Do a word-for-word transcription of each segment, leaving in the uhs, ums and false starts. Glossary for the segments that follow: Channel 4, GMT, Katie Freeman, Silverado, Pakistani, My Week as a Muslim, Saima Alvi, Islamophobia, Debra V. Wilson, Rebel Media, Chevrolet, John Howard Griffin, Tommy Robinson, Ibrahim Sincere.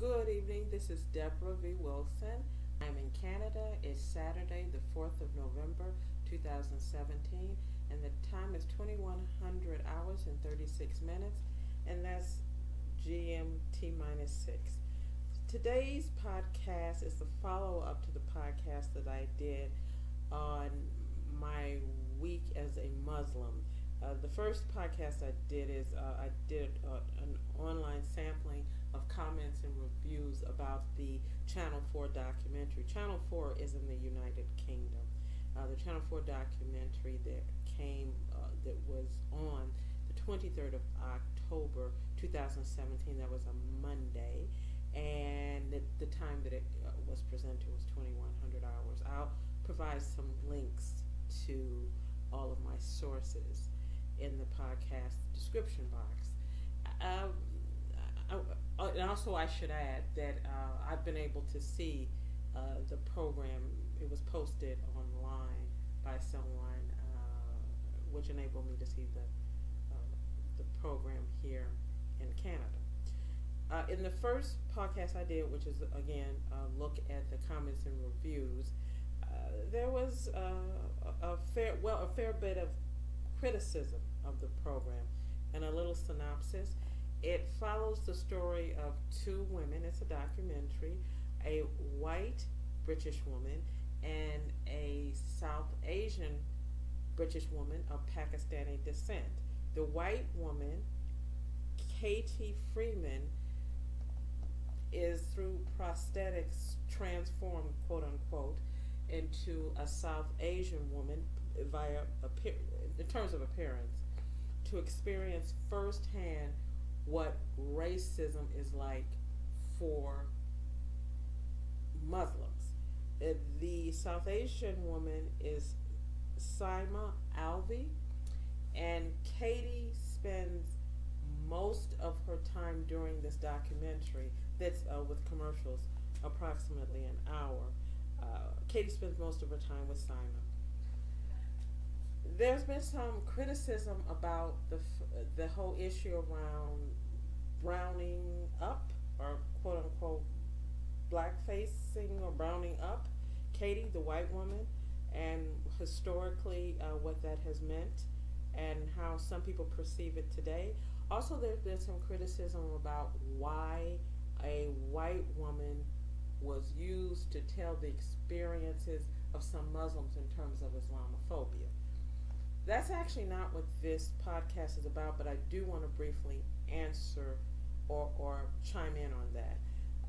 Good evening, this is Debra V. Wilson. I'm in Canada. It's Saturday the fourth of November two thousand seventeen and the time is twenty-one hundred hours and thirty-six minutes, and that's G M T minus six. Today's podcast is the follow-up to the podcast that I did on my week as a Muslim. Uh, the first podcast I did is uh, I did uh, an online sampling of comments and reviews about the Channel four documentary. Channel four is in the United Kingdom. Uh, the Channel four documentary that came uh, that was on the twenty-third of October two thousand seventeen. That was a Monday, and the, the time that it uh, was presented was twenty-one hundred hours. I'll provide some links to all of my sources in the podcast description box. Um, I, and also I should add that uh, I've been able to see uh, the program. It was posted online by someone, uh, which enabled me to see the, uh, the program here in Canada. Uh, in the first podcast I did, which is again a look at the comments and reviews, uh, there was uh, a, a fair, well, a fair bit of criticism of the program, and a little synopsis. It follows the story of two women. It's a documentary. A white British woman and a South Asian British woman of Pakistani descent. The white woman, Katie Freeman, is through prosthetics transformed, quote unquote, into a South Asian woman via in terms of appearance, to experience firsthand what racism is like for Muslims. The South Asian woman is Saima Alvi, and Katie spends most of her time during this documentary, that's uh, with commercials, approximately an hour. Uh, Katie spends most of her time with Saima. There's been some criticism about the f the whole issue around browning up, or quote unquote blackfacing or browning up Katie, the white woman, and historically uh, what that has meant and how some people perceive it today. Also, there's been some criticism about why a white woman was used to tell the experiences of some Muslims in terms of Islamophobia. That's actually not what this podcast is about, but I do want to briefly answer or, or chime in on that.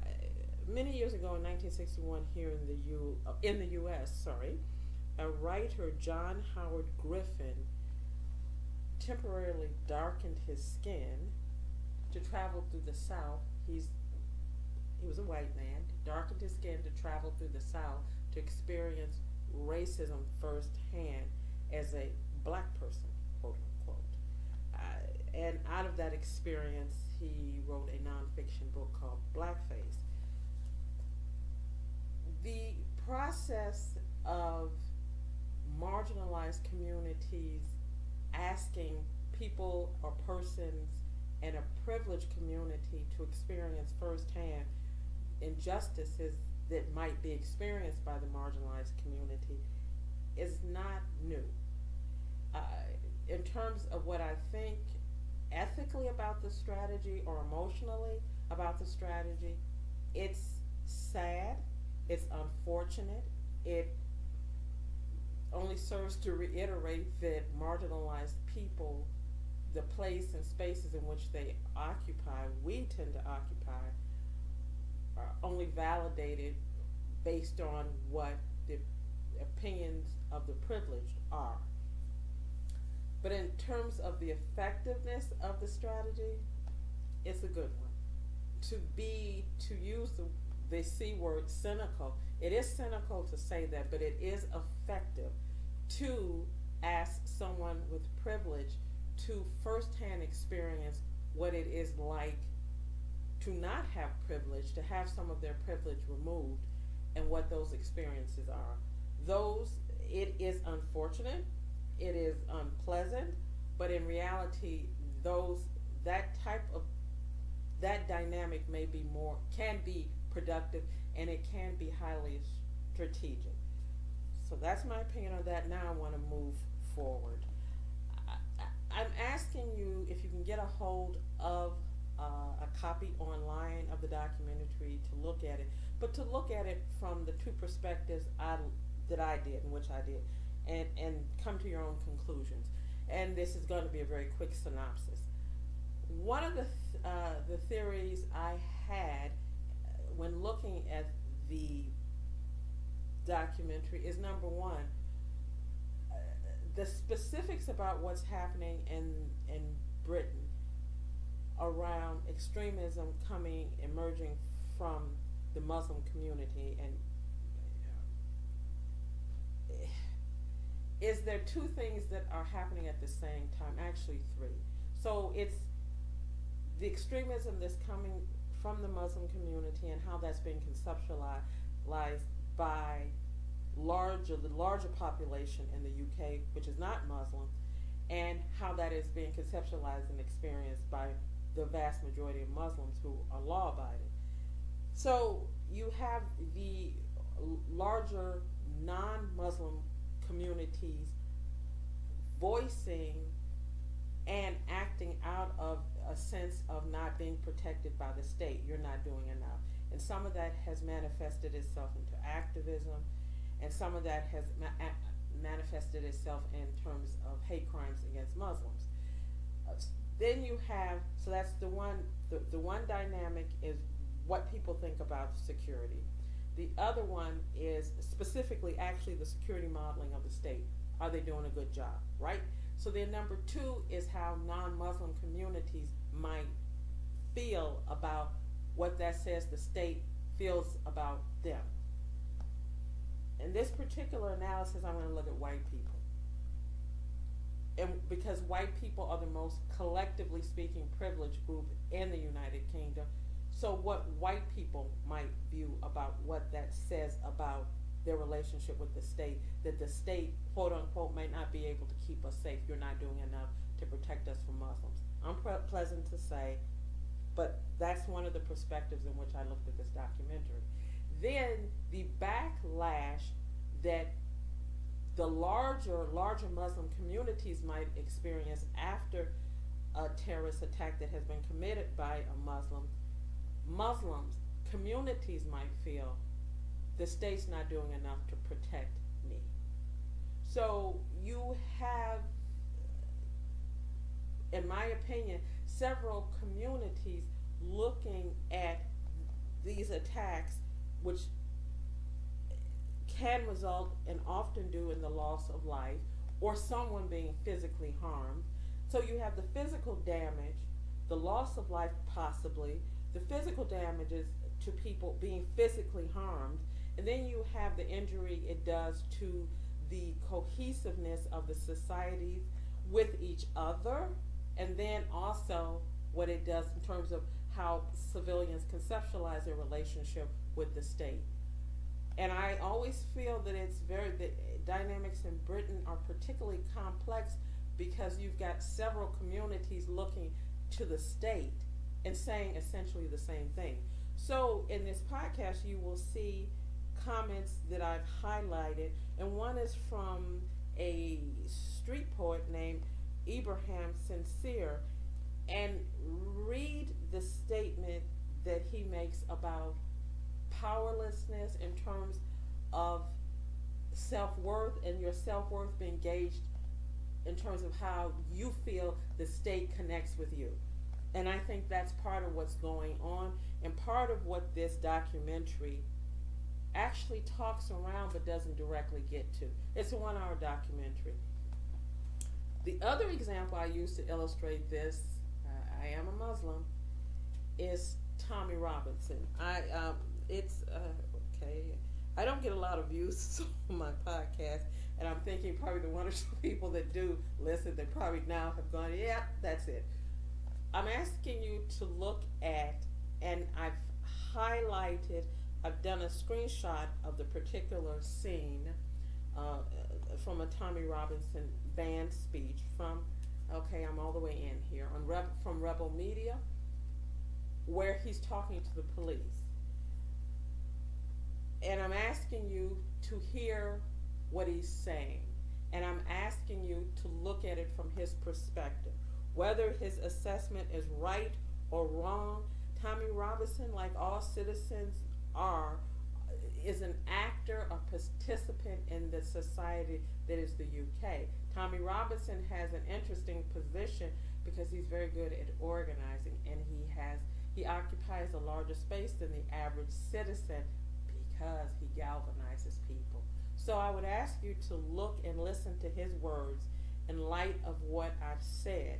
Uh, many years ago, in nineteen sixty-one, here in the U uh, in the U S, sorry, a writer, John Howard Griffin, temporarily darkened his skin to travel through the South. He's he was a white man, darkened his skin to travel through the South to experience racism firsthand as a black person, quote unquote. Uh, and out of that experience, he wrote a nonfiction book called Blackface. The process of marginalized communities asking people or persons in a privileged community to experience firsthand injustices that might be experienced by the marginalized community is not new. Uh, in terms of what I think ethically about the strategy or emotionally about the strategy, it's sad, it's unfortunate, it only serves to reiterate that marginalized people, the place and spaces in which they occupy, we tend to occupy, are only validated based on what the opinions of the privileged are. But in terms of the effectiveness of the strategy, it's a good one. To be, to use the, the C word, cynical, it is cynical to say that, but it is effective to ask someone with privilege to firsthand experience what it is like to not have privilege, to have some of their privilege removed, and what those experiences are. Those, it is unfortunate, it is unpleasant, but in reality, those that type of that dynamic may be more, can be productive, and it can be highly strategic. So that's my opinion on that. Now I want to move forward. I, I, I'm asking you if you can get a hold of uh, a copy online of the documentary to look at it, but to look at it from the two perspectives I, that I did and which I did, and, and come to your own conclusions. And this is going to be a very quick synopsis. One of the, th uh, the theories I had when looking at the documentary is, number one, uh, the specifics about what's happening in, in Britain around extremism coming, emerging from the Muslim community. And is there two things that are happening at the same time? Actually three. So it's the extremism that's coming from the Muslim community and how that's being conceptualized by larger, the larger population in the U K, which is not Muslim, and how that is being conceptualized and experienced by the vast majority of Muslims who are law-abiding. So you have the larger non-Muslim communities voicing and acting out of a sense of not being protected by the state. You're not doing enough. And some of that has manifested itself into activism, and some of that has ma manifested itself in terms of hate crimes against Muslims. Uh, then you have, so that's the one, the, the one dynamic is what people think about security. The other one is specifically actually the security modeling of the state. Are they doing a good job, right? So then number two is how non-Muslim communities might feel about what that says the state feels about them. In this particular analysis, I'm going to look at white people. And because white people are the most, collectively speaking, privileged group in the United Kingdom, so what white people might view about what that says about their relationship with the state, that the state, quote unquote, may not be able to keep us safe. You're not doing enough to protect us from Muslims. Unpleasant to say, but that's one of the perspectives in which I looked at this documentary. Then the backlash that the larger, larger Muslim communities might experience after a terrorist attack that has been committed by a Muslim, Muslims, communities might feel the state's not doing enough to protect me. So you have, in my opinion, several communities looking at these attacks, which can result and often do in the loss of life or someone being physically harmed. So you have the physical damage, the loss of life possibly, the physical damages to people being physically harmed, and then you have the injury it does to the cohesiveness of the societies with each other, and then also what it does in terms of how civilians conceptualize their relationship with the state. And I always feel that it's very, the dynamics in Britain are particularly complex because you've got several communities looking to the state and saying essentially the same thing. So in this podcast, you will see comments that I've highlighted, and one is from a street poet named Ibrahim Sincere, and read the statement that he makes about powerlessness in terms of self-worth and your self-worth being gauged in terms of how you feel the state connects with you. And I think that's part of what's going on and part of what this documentary actually talks around but doesn't directly get to. It's a one-hour documentary. The other example I use to illustrate this, uh, I am a Muslim, is Tommy Robinson. I um, it's uh, okay. I don't get a lot of views on my podcast, and I'm thinking probably the one or two people that do listen that probably now have gone, yeah, that's it. I'm asking you to look at, and I've highlighted, I've done a screenshot of the particular scene uh, from a Tommy Robinson band speech from, okay, I'm all the way in here, on Re from Rebel Media, he's talking to the police. And I'm asking you to hear what he's saying. And I'm asking you to look at it from his perspective. Whether his assessment is right or wrong, Tommy Robinson, like all citizens are, is an actor, a participant in the society that is the U K. Tommy Robinson has an interesting position because he's very good at organizing, and he has he occupies a larger space than the average citizen because he galvanizes people. So I would ask you to look and listen to his words in light of what I've said,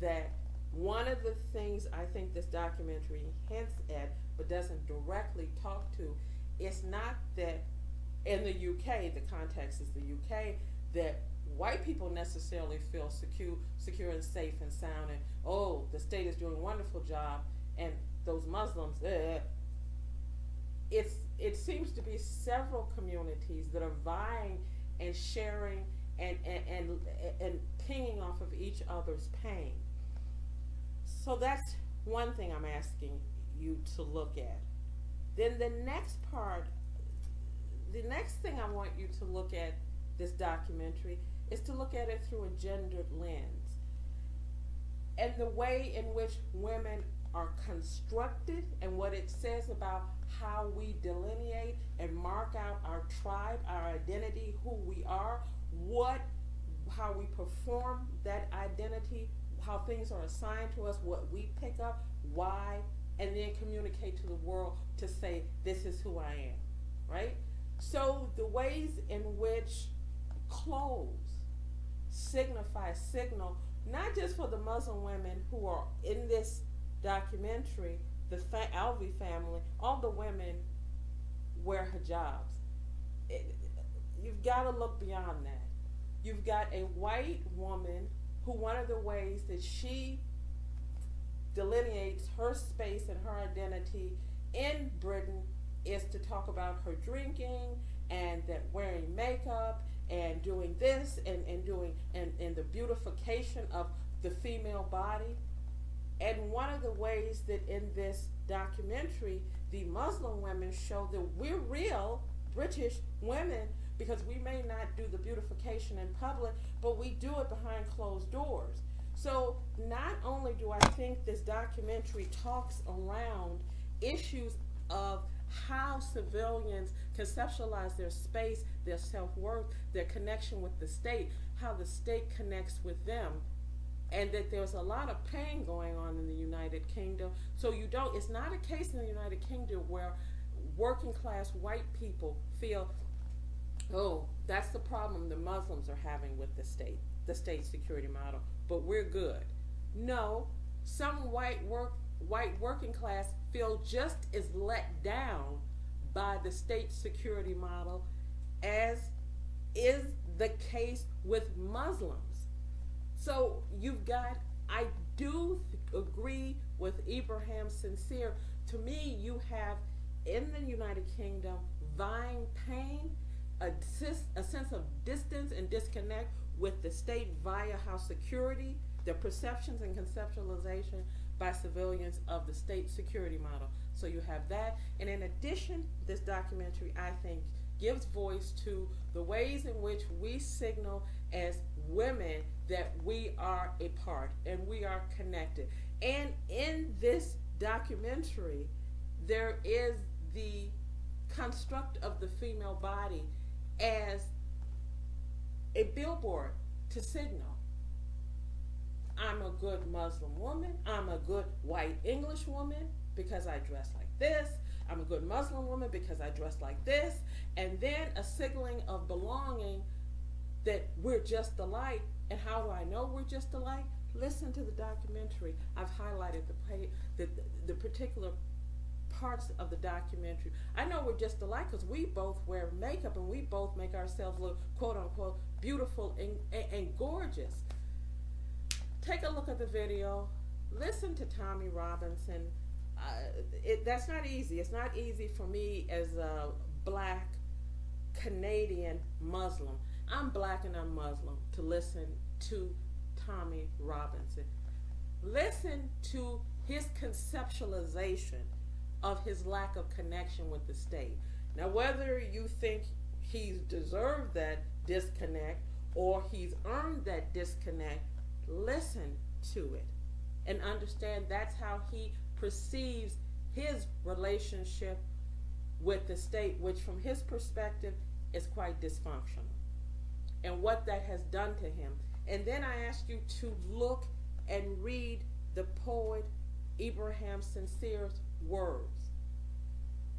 that one of the things I think this documentary hints at but doesn't directly talk to, it's not that in the U K, the context is the U K, that white people necessarily feel secure, secure and safe and sound, and oh, the state is doing a wonderful job, and those Muslims, eh. It's, it seems to be several communities that are vying and sharing and, and, and, and pinging off of each other's pain. So that's one thing I'm asking you to look at. Then the next part, the next thing I want you to look at this documentary is to look at it through a gendered lens. And the way in which women are constructed and what it says about how we delineate and mark out our tribe, our identity, who we are, what, how we perform that identity, how things are assigned to us, what we pick up, why, and then communicate to the world to say, this is who I am, right? So the ways in which clothes signify, signal, not just for the Muslim women who are in this documentary, the fa Alvi family, all the women wear hijabs. It, you've got to look beyond that. You've got a white woman who, one of the ways that she delineates her space and her identity in Britain is to talk about her drinking and that wearing makeup and doing this and, and doing and, and the beautification of the female body. And one of the ways that in this documentary, the Muslim women show that we're real British women because we may not do the beautification in public, but we do it behind closed doors. So not only do I think this documentary talks around issues of how civilians conceptualize their space, their self-worth, their connection with the state, how the state connects with them, and that there's a lot of pain going on in the United Kingdom. So you don't, it's not a case in the United Kingdom where working class white people feel, oh, that's the problem the Muslims are having with the state, the state security model, but we're good. No, some white work, white working class feel just as let down by the state security model as is the case with Muslims. So you've got, I do agree with Ibrahim Sincere. To me, you have in the United Kingdom vying pain, a, a sense of distance and disconnect with the state via how security, the perceptions and conceptualization by civilians of the state security model. So you have that. And in addition, this documentary, I think, gives voice to the ways in which we signal as women that we are a part and we are connected. And in this documentary, there is the construct of the female body as a billboard to signal, I'm a good Muslim woman, I'm a good white English woman because I dress like this, I'm a good Muslim woman because I dress like this, and then a signaling of belonging that we're just alike. And how do I know we're just alike? Listen to the documentary. I've highlighted the, the, the particular parts of the documentary. I know we're just alike because we both wear makeup and we both make ourselves look quote unquote beautiful and, and, and gorgeous. Take a look at the video, listen to Tommy Robinson. Uh, it, that's not easy. It's not easy for me as a black Canadian Muslim. I'm black and I'm Muslim to listen to Tommy Robinson. Listen to his conceptualization of his lack of connection with the state. Now, whether you think he's deserved that disconnect or he's earned that disconnect, listen to it and understand that's how he perceives his relationship with the state, which from his perspective is quite dysfunctional, and what that has done to him. And then I ask you to look and read the poet Ibrahim Sincere's words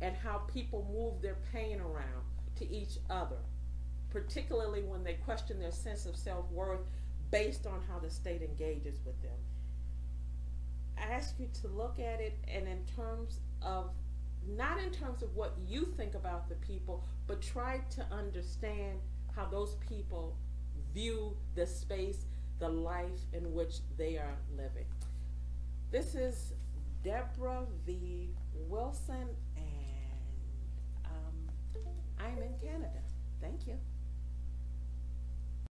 and how people move their pain around to each other, particularly when they question their sense of self-worth based on how the state engages with them. I ask you to look at it, and in terms of, not in terms of what you think about the people, but try to understand how those people view the space, the life in which they are living. This is Debra V. Wilson, and um, I'm in Canada.